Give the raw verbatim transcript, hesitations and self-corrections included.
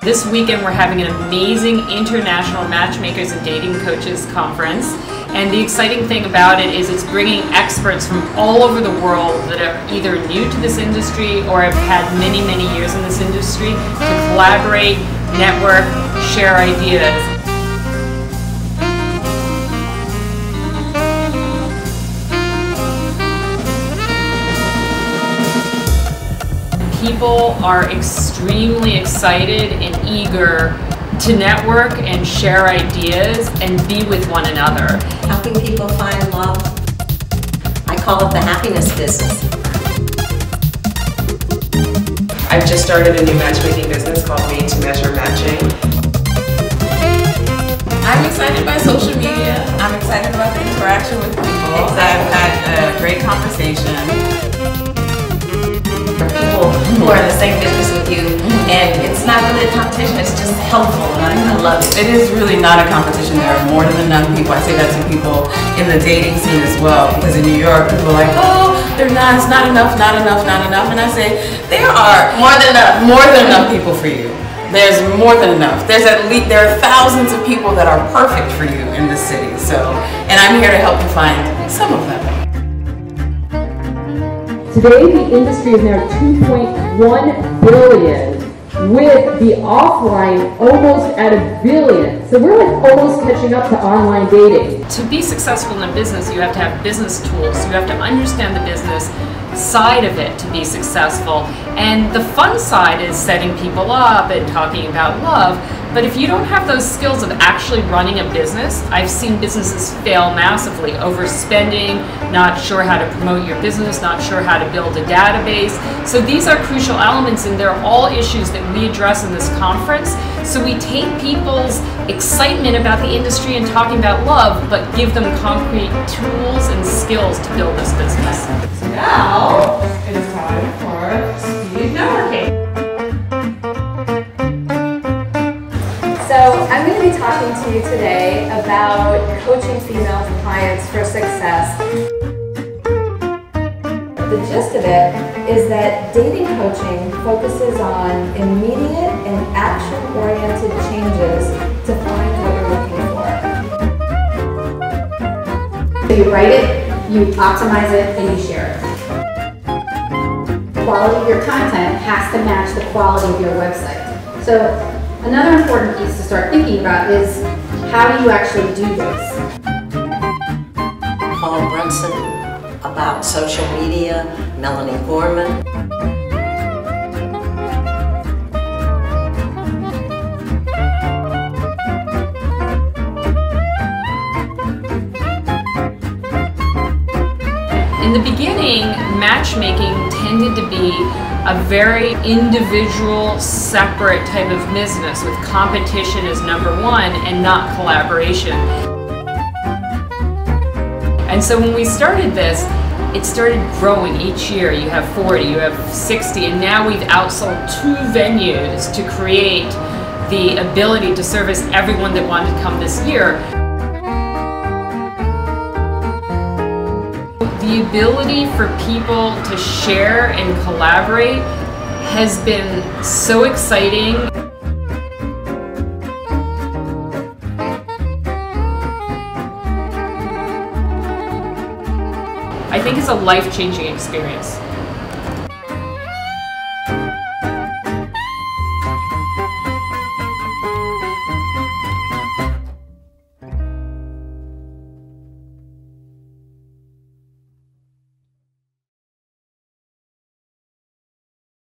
This weekend we're having an amazing international matchmakers and dating coaches conference, and the exciting thing about it is it's bringing experts from all over the world that are either new to this industry or have had many, many years in this industry to collaborate, network, share ideas. People are extremely excited and eager to network and share ideas and be with one another. Helping people find love. I call it the happiness business. I've just started a new matchmaking business called Made to Measure Matching. I'm excited by social media. I'm excited about the interaction with people. I've had a great conversation. Who are in the same business with you, and it's not really a competition, it's just helpful, and I, I love it. It is really not a competition. There are more than enough people. I say that to people in the dating scene as well, because in New York people are like, oh, they're not, it's not enough, not enough, not enough, and I say, there are more than enough, more than enough people for you. There's more than enough. There's at least, there are thousands of people that are perfect for you in this city, so, and I'm here to help you find some of them. Today, the industry is now two point one billion, with the offline almost at a billion. So we're like almost catching up to online dating. To be successful in a business, you have to have business tools. You have to understand the business side of it to be successful. And the fun side is setting people up and talking about love. But if you don't have those skills of actually running a business, I've seen businesses fail massively, overspending, not sure how to promote your business, not sure how to build a database. So these are crucial elements, and they're all issues that we address in this conference. So we take people's excitement about the industry and talking about love, but give them concrete tools and skills to build this business. So now it is time for speed networking. So I'm going to be talking to you today about coaching female clients for success. The gist of it is that dating coaching focuses on immediate and action-oriented changes to find what you're looking for. So you write it, you optimize it, and you share it. The quality of your content has to match the quality of your website. So another important piece to start thinking about is, how do you actually do this? Paul Brunson about social media, Melanie Gorman. In the beginning, matchmaking tended to be a very individual, separate type of business, with competition as number one and not collaboration. And so when we started this, it started growing each year. You have forty, you have sixty, and now we've outsold two venues to create the ability to service everyone that wanted to come this year. The ability for people to share and collaborate has been so exciting. I think it's a life-changing experience.